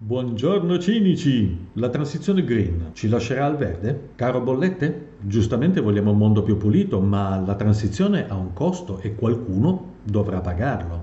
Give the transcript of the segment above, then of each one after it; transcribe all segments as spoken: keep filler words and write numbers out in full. Buongiorno cinici! La transizione green ci lascerà al verde? Caro bollette? Giustamente vogliamo un mondo più pulito, ma la transizione ha un costo e qualcuno dovrà pagarlo.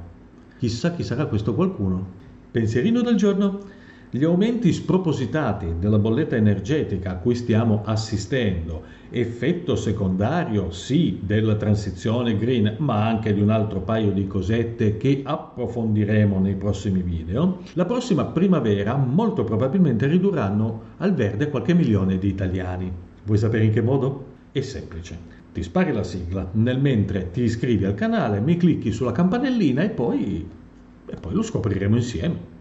Chissà chi sarà questo qualcuno. Pensierino del giorno. Gli aumenti spropositati della bolletta energetica a cui stiamo assistendo, effetto secondario sì della transizione green, ma anche di un altro paio di cosette che approfondiremo nei prossimi video, la prossima primavera molto probabilmente ridurranno al verde qualche milione di italiani. Vuoi sapere in che modo? È semplice. Ti spari la sigla, nel mentre ti iscrivi al canale, mi clicchi sulla campanellina e poi, e poi lo scopriremo insieme.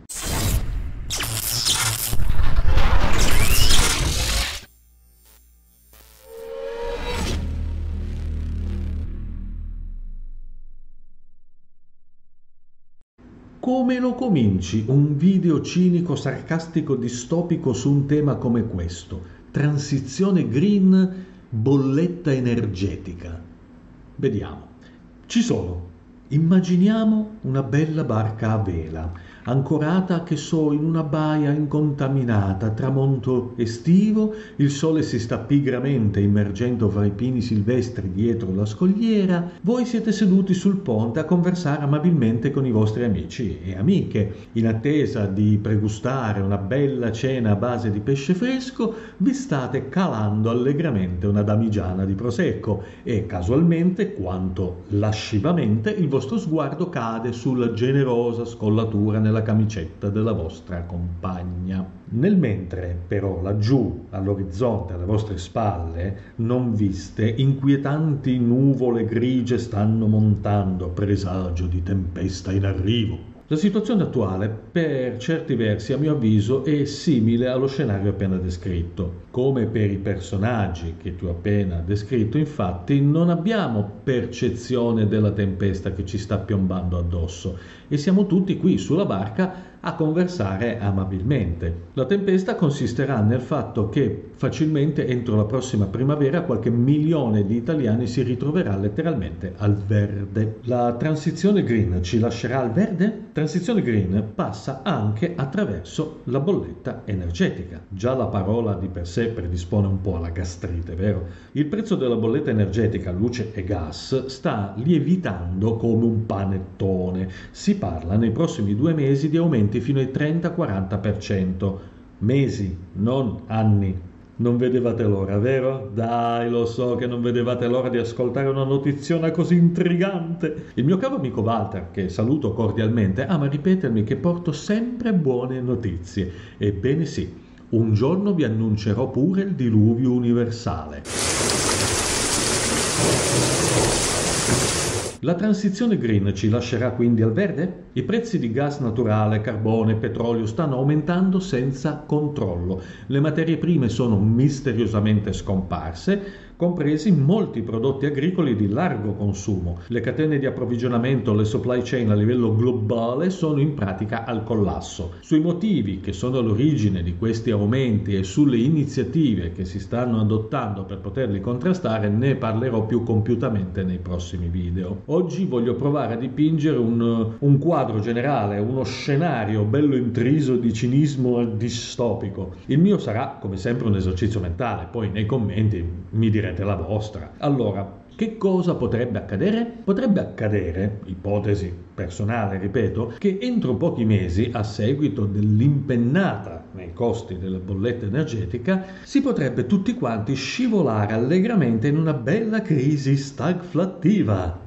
Come lo cominci un video cinico, sarcastico, distopico su un tema come questo? Transizione green, bolletta energetica. Vediamo. Ci sono. Immaginiamo una bella barca a vela, ancorata, che so, in una baia incontaminata, tramonto estivo, il sole si sta pigramente immergendo fra i pini silvestri dietro la scogliera, voi siete seduti sul ponte a conversare amabilmente con i vostri amici e amiche, in attesa di pregustare una bella cena a base di pesce fresco, vi state calando allegramente una damigiana di prosecco e casualmente, quanto lascivamente, il vostro sguardo cade sulla generosa scollatura nella camicetta della vostra compagna. Nel mentre, però, laggiù, all'orizzonte, alle vostre spalle, non viste, inquietanti nuvole grigie stanno montando, presagio di tempesta in arrivo. La situazione attuale, per certi versi, a mio avviso, è simile allo scenario appena descritto. Come per i personaggi che ti ho appena descritto, infatti, non abbiamo percezione della tempesta che ci sta piombando addosso e siamo tutti qui sulla barca a conversare amabilmente. La tempesta consisterà nel fatto che facilmente entro la prossima primavera qualche milione di italiani si ritroverà letteralmente al verde. La transizione green ci lascerà al verde? Transizione green passa anche attraverso la bolletta energetica. Già la parola di per sé predispone un po' alla gastrite, vero? Il prezzo della bolletta energetica, luce e gas, sta lievitando come un panettone. Si parla nei prossimi due mesi di aumenti fino ai trenta quaranta per cento. Mesi, non anni. Non vedevate l'ora, vero? Dai, lo so che non vedevate l'ora di ascoltare una notiziona così intrigante. Il mio caro amico Walter, che saluto cordialmente, ama ripetermi che porto sempre buone notizie. Ebbene sì, un giorno vi annuncerò pure il diluvio universale. La transizione green ci lascerà quindi al verde? I prezzi di gas naturale, carbone e petrolio stanno aumentando senza controllo. Le materie prime sono misteriosamente scomparse, compresi molti prodotti agricoli di largo consumo. Le catene di approvvigionamento, le supply chain a livello globale sono in pratica al collasso. Sui motivi che sono all'origine di questi aumenti e sulle iniziative che si stanno adottando per poterli contrastare ne parlerò più compiutamente nei prossimi video. Oggi voglio provare a dipingere un, un quadro generale, uno scenario bello intriso di cinismo distopico. Il mio sarà, come sempre, un esercizio mentale, poi nei commenti mi direte la vostra. Allora, che cosa potrebbe accadere? Potrebbe accadere, ipotesi personale, ripeto, che entro pochi mesi, a seguito dell'impennata nei costi della bolletta energetica, si potrebbe tutti quanti scivolare allegramente in una bella crisi stagflattiva.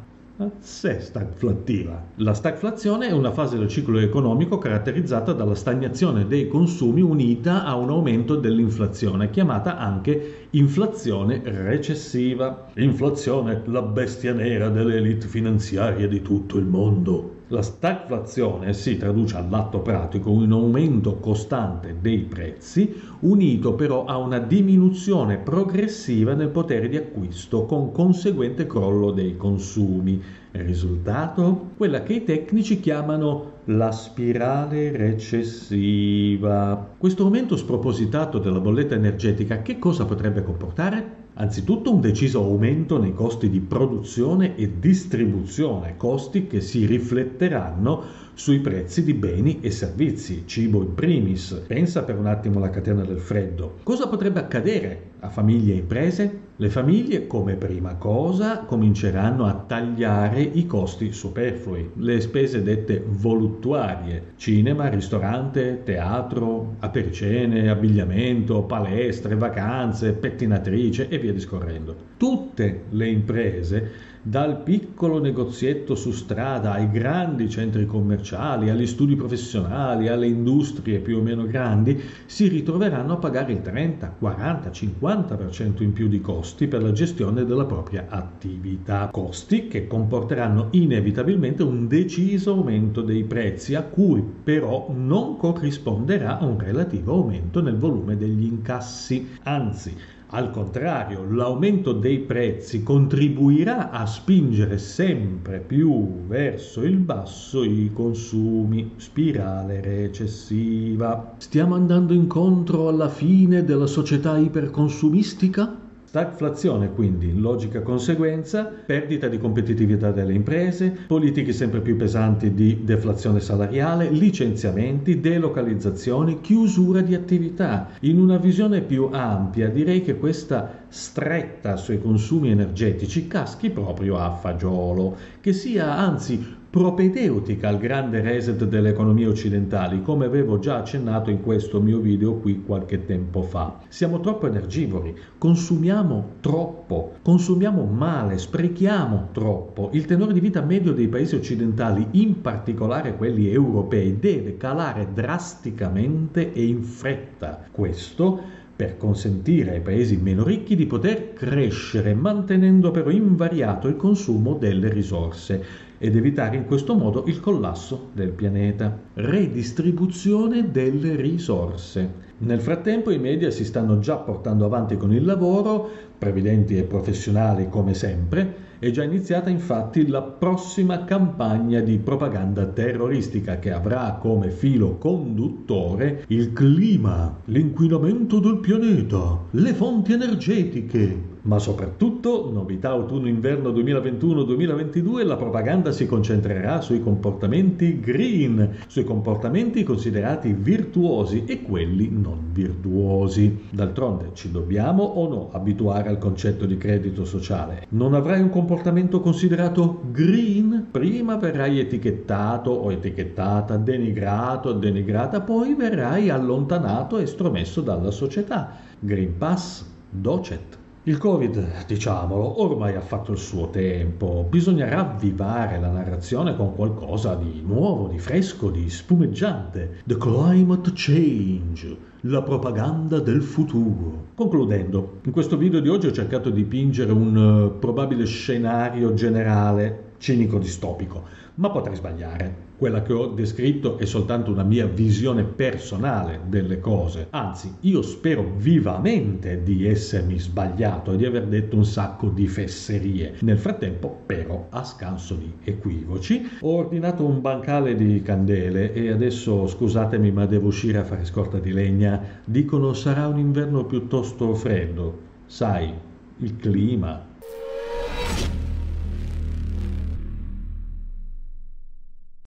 Se stagflattiva. La stagflazione è una fase del ciclo economico caratterizzata dalla stagnazione dei consumi unita a un aumento dell'inflazione, chiamata anche inflazione recessiva. Inflazione, la bestia nera delle elite finanziarie di tutto il mondo. La stagflazione si traduce all'atto pratico in un aumento costante dei prezzi, unito però a una diminuzione progressiva nel potere di acquisto con conseguente crollo dei consumi. Risultato? Quella che i tecnici chiamano la spirale recessiva. Questo aumento spropositato della bolletta energetica che cosa potrebbe comportare? Anzitutto un deciso aumento nei costi di produzione e distribuzione, costi che si rifletteranno sui prezzi di beni e servizi, cibo in primis. Pensa per un attimo alla catena del freddo. Cosa potrebbe accadere a famiglie e imprese? Le famiglie, come prima cosa, cominceranno a tagliare i costi superflui, le spese dette voluttuarie: cinema, ristorante, teatro, apericene, abbigliamento, palestre, vacanze, pettinatrice e via discorrendo. Tutte le imprese, dal piccolo negozietto su strada ai grandi centri commerciali, agli studi professionali, alle industrie più o meno grandi, si ritroveranno a pagare il trenta, quaranta, cinquanta per cento in più di costi per la gestione della propria attività. Costi che comporteranno inevitabilmente un deciso aumento dei prezzi, a cui però non corrisponderà un relativo aumento nel volume degli incassi. Anzi, al contrario, l'aumento dei prezzi contribuirà a spingere sempre più verso il basso i consumi, spirale recessiva. Stiamo andando incontro alla fine della società iperconsumistica? Stagflazione, quindi, in logica conseguenza, perdita di competitività delle imprese, politiche sempre più pesanti di deflazione salariale, licenziamenti, delocalizzazioni, chiusura di attività. In una visione più ampia, direi che questa stretta sui consumi energetici caschi proprio a fagiolo, che sia anzi propedeutica al grande reset delle economie occidentali, come avevo già accennato in questo mio video qui qualche tempo fa. Siamo troppo energivori, consumiamo troppo, consumiamo male, sprechiamo troppo. Il tenore di vita medio dei paesi occidentali, in particolare quelli europei, deve calare drasticamente e in fretta. Questo per consentire ai paesi meno ricchi di poter crescere, mantenendo però invariato il consumo delle risorse, ed evitare in questo modo il collasso del pianeta. Redistribuzione delle risorse. Nel frattempo i media si stanno già portando avanti con il lavoro, previdenti e professionali come sempre. È già iniziata infatti la prossima campagna di propaganda terroristica, che avrà come filo conduttore il clima, l'inquinamento del pianeta, le fonti energetiche. Ma soprattutto, novità autunno-inverno duemilaventuno duemilaventidue, la propaganda si concentrerà sui comportamenti green, sui comportamenti considerati virtuosi e quelli non virtuosi. D'altronde, ci dobbiamo o no abituare al concetto di credito sociale? Non avrai un comportamento considerato green? Prima verrai etichettato o etichettata, denigrato o denigrata, poi verrai allontanato e estromesso dalla società. Green Pass, Docet. Il Covid, diciamolo, ormai ha fatto il suo tempo. Bisogna ravvivare la narrazione con qualcosa di nuovo, di fresco, di spumeggiante. The Climate Change, la propaganda del futuro. Concludendo, in questo video di oggi ho cercato di dipingere un uh, probabile scenario generale cinico distopico, ma potrei sbagliare. Quella che ho descritto è soltanto una mia visione personale delle cose, anzi io spero vivamente di essermi sbagliato e di aver detto un sacco di fesserie. Nel frattempo però, a scanso di equivoci, ho ordinato un bancale di candele e adesso, scusatemi, ma devo uscire a fare scorta di legna. Dicono sarà un inverno piuttosto freddo, sai, il clima.